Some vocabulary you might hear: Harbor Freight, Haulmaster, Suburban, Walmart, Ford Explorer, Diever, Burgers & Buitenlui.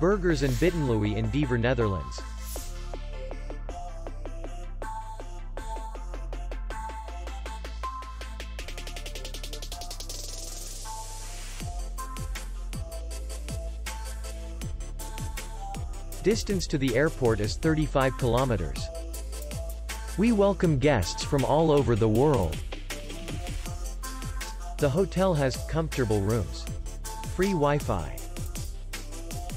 Burgers and Bittenloei in Diever, Netherlands. Distance to the airport is 35 kilometers. We welcome guests from all over the world. The hotel has comfortable rooms, free Wi-Fi,